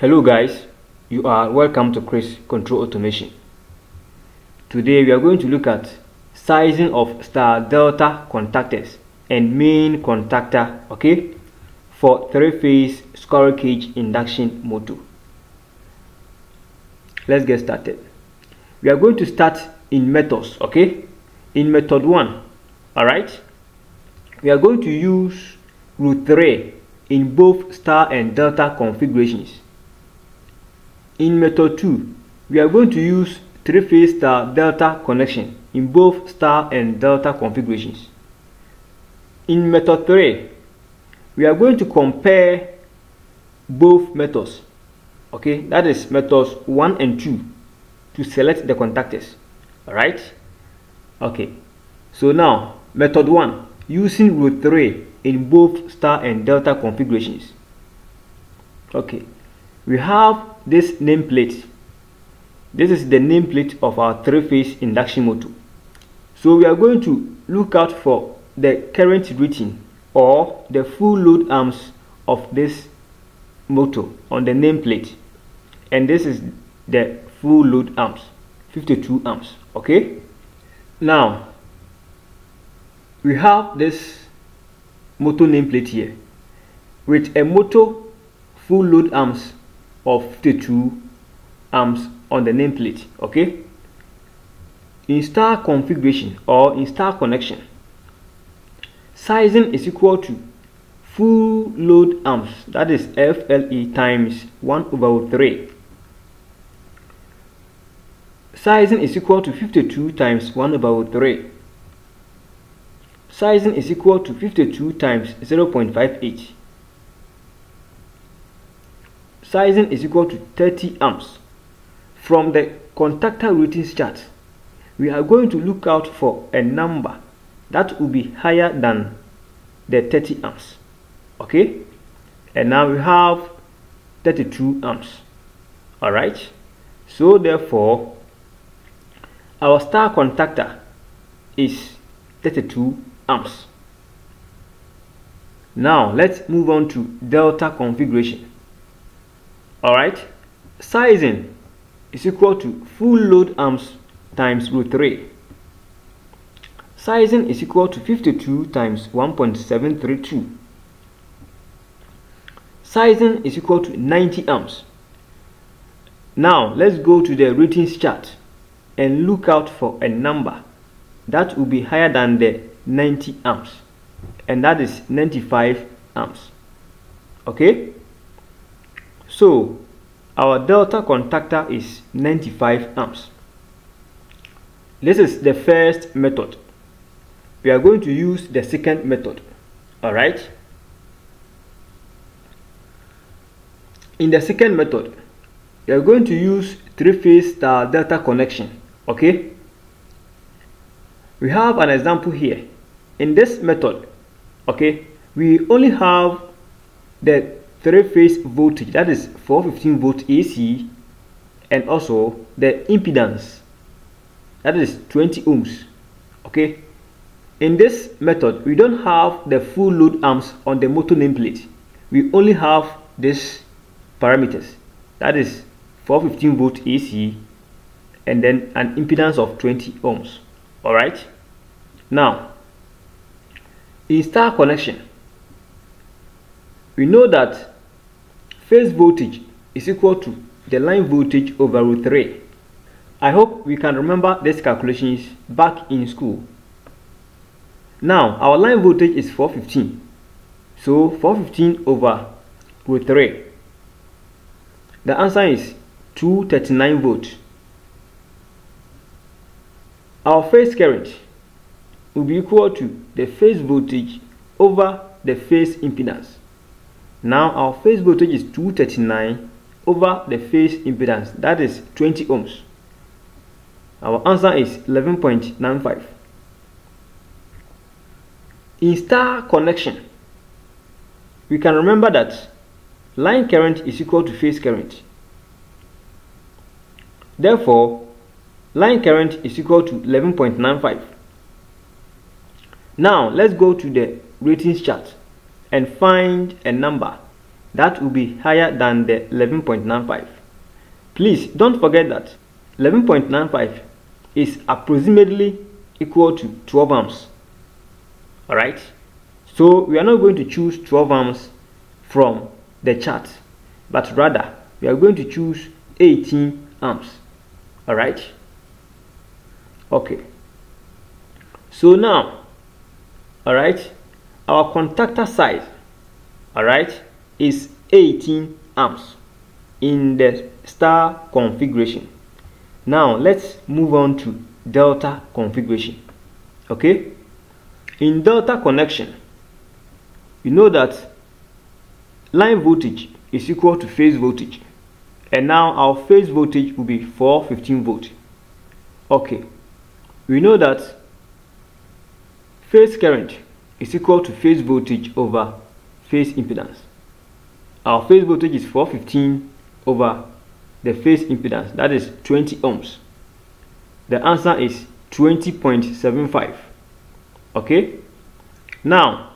Hello guys, you are welcome to Chris Control Automation. Today we are going to look at sizing of star delta contactors and main contactor, okay, for three-phase squirrel cage induction motor. Let's get started. We are going to start in methods, okay, in method 1. All right, we are going to use root 3 in both star and delta configurations. In method 2, we are going to use three-phase star delta connection in both star and delta configurations. In method 3, we are going to compare both methods, okay, that is methods 1 and 2, to select the contactors. All right, okay, so now method 1, using root 3 in both star and delta configurations. Okay, we have this nameplate. This is the nameplate of our three-phase induction motor. So we are going to look out for the current rating or the full load amps of this motor on the nameplate, and this is the full load amps, 52 amps. Okay, now we have this motor nameplate here with a motor full load amps of 52 amps on the nameplate. Okay, in star configuration or in star connection, sizing is equal to full load amps, that is FLE, times 1/3. Sizing is equal to 52 times 1/3. Sizing is equal to 52 times 0.58. Sizing is equal to 30 amps. From the contactor ratings chart, we are going to look out for a number that will be higher than the 30 amps. Okay, and now we have 32 amps. All right, so therefore our star contactor is 32 amps. Now let's move on to delta configuration. Alright, sizing is equal to full load amps times root 3. Sizing is equal to 52 times 1.732. Sizing is equal to 90 amps. Now let's go to the ratings chart and look out for a number that will be higher than the 90 amps, and that is 95 amps. Okay, so our delta contactor is 95 amps. This is the first method. We are going to use the second method. All right, in the second method, we are going to use three-phase star delta connection. Okay, we have an example here. In this method, okay, we only have the three-phase voltage, that is 415 volt AC, and also the impedance, that is 20 ohms. Okay, in this method we don't have the full load amps on the motor nameplate. We only have these parameters, that is 415 volt AC and then an impedance of 20 ohms. All right, now in star connection, we know that phase voltage is equal to the line voltage over root 3. I hope we can remember these calculations back in school. Now our line voltage is 415, so 415 over root 3. The answer is 239 volts. Our phase current will be equal to the phase voltage over the phase impedance. Now our phase voltage is 239 over the phase impedance, that is 20 ohms. Our answer is 11.95. In star connection, we can remember that line current is equal to phase current. Therefore, line current is equal to 11.95. Now let's go to the ratings chart and find a number that will be higher than the 11.95. Please don't forget that 11.95 is approximately equal to 12 amps. Alright, so we are not going to choose 12 amps from the chart, but rather we are going to choose 18 amps. Alright, okay. So now, alright, our contactor size, alright, is 18 amps in the star configuration. Now let's move on to delta configuration. Okay, in delta connection, you know that line voltage is equal to phase voltage, and now our phase voltage will be 415 volt. Okay, we know that phase current is equal to phase voltage over phase impedance. Our phase voltage is 415 over the phase impedance, that is 20 ohms. The answer is 20.75. okay, now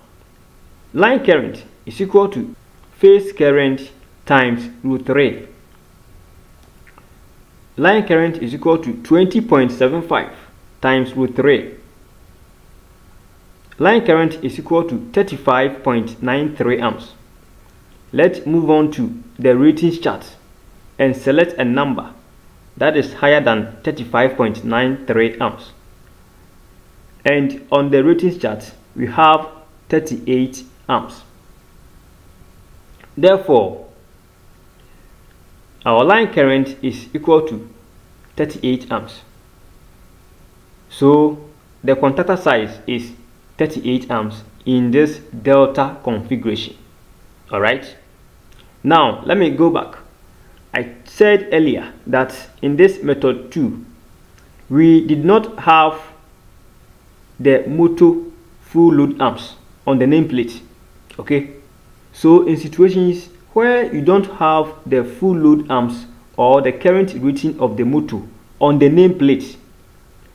line current is equal to phase current times root 3. Line current is equal to 20.75 times root 3. Line current is equal to 35.93 amps. Let's move on to the ratings chart and select a number that is higher than 35.93 amps. And on the ratings chart, we have 38 amps. Therefore, our line current is equal to 38 amps. So the contactor size is 38 amps in this delta configuration. All right, now let me go back. I said earlier that in this method 2 we did not have the motor full load amps on the nameplate. Okay, so in situations where you don't have the full load amps or the current rating of the motor on the nameplate,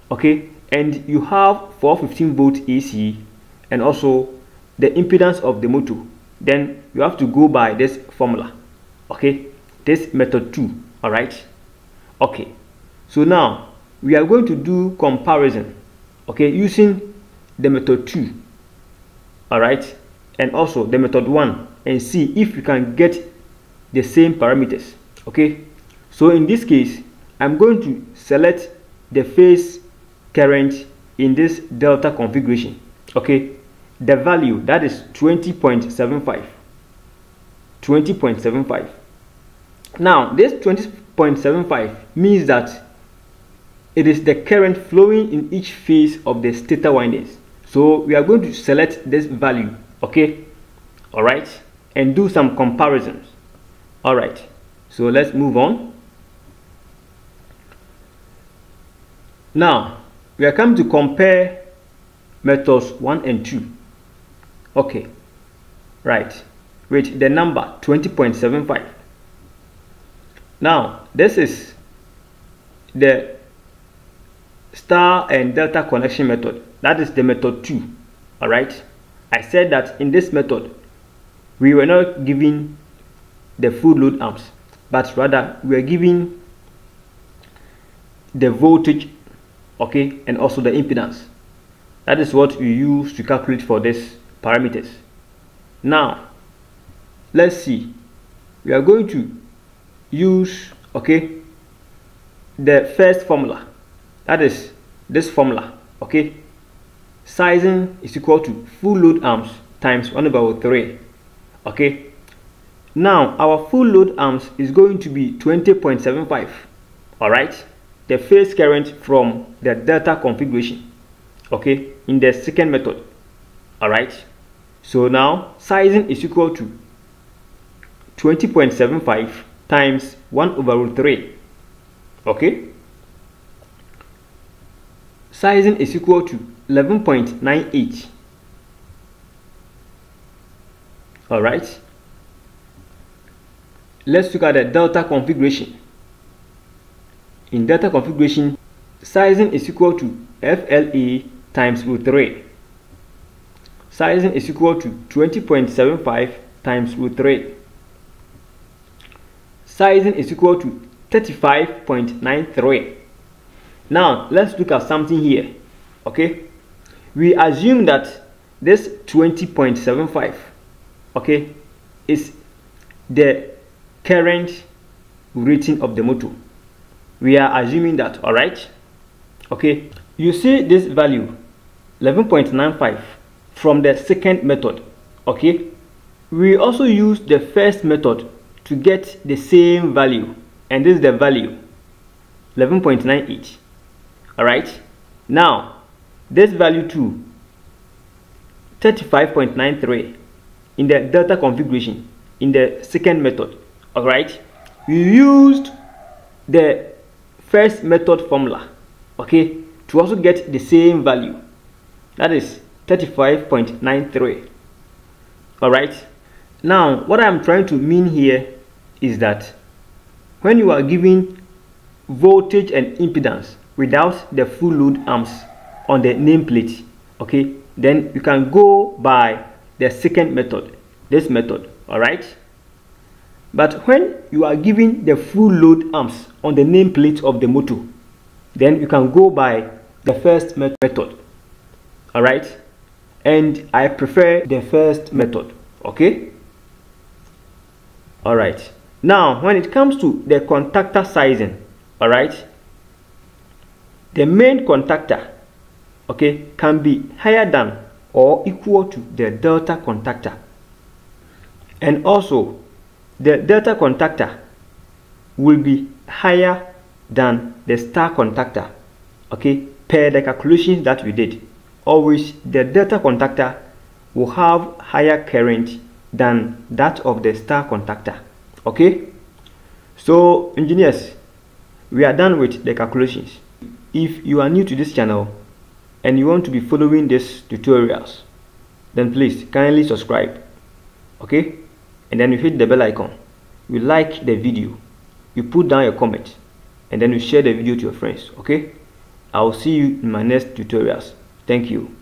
okay, and you have 415 volt AC and also the impedance of the motor, then you have to go by this formula. Okay, this method 2. All right, okay, so now we are going to do comparison, okay, using the method 2, all right, and also the method 1, and see if we can get the same parameters. Okay, so in this case I'm going to select the phase current in this delta configuration. Okay, the value that is 20.75. now this 20.75 means that it is the current flowing in each phase of the stator windings, so we are going to select this value. Okay, all right, and do some comparisons. All right, so let's move on. Now we are come to compare methods 1 and 2. Okay, right, with the number 20.75. now this is the star and delta connection method, that is the method 2. All right, I said that in this method we were not given the full load amps, but rather we are given the voltage, okay, and also the impedance. That is what we use to calculate for these parameters. Now let's see, we are going to use, okay, the first formula, that is this formula. Okay, sizing is equal to full load amps times 1/3. Okay, now our full load amps is going to be 20.75. all right, the phase current from the delta configuration, okay, in the second method. All right, so now sizing is equal to 20.75 times 1/3. Okay, sizing is equal to 11.98. all right, let's look at the delta configuration. In delta configuration, sizing is equal to FLA times root 3. Sizing is equal to 20.75 times root 3. sizing is equal to 35.93. Now let's look at something here. Okay, we assume that this 20.75, okay, is the current rating of the motor. We are assuming that, all right. Okay, you see this value 11.95 from the second method. Okay, we also use the first method to get the same value, and this is the value 11.98. all right, now this value to 35.93 in the delta configuration in the second method. All right, we used the first method formula, okay, to also get the same value, that is 35.93. all right, now what I'm trying to mean here is that when you are giving voltage and impedance without the full load amps on the nameplate, okay, then you can go by the second method, this method. All right, but when you are giving the full load amps on the nameplate of the motor, then you can go by the first method. All right, and I prefer the first method. Okay, all right. Now when it comes to the contactor sizing, all right, the main contactor, okay, can be higher than or equal to the delta contactor, and also the delta contactor will be higher than the star contactor, okay, per the calculations that we did. Always the delta contactor will have higher current than that of the star contactor. Okay, so engineers, we are done with the calculations. If you are new to this channel and you want to be following these tutorials, then please kindly subscribe, okay, and then you hit the bell icon, you like the video, you put down your comment, and then you share the video to your friends. Okay, I will see you in my next tutorials. Thank you.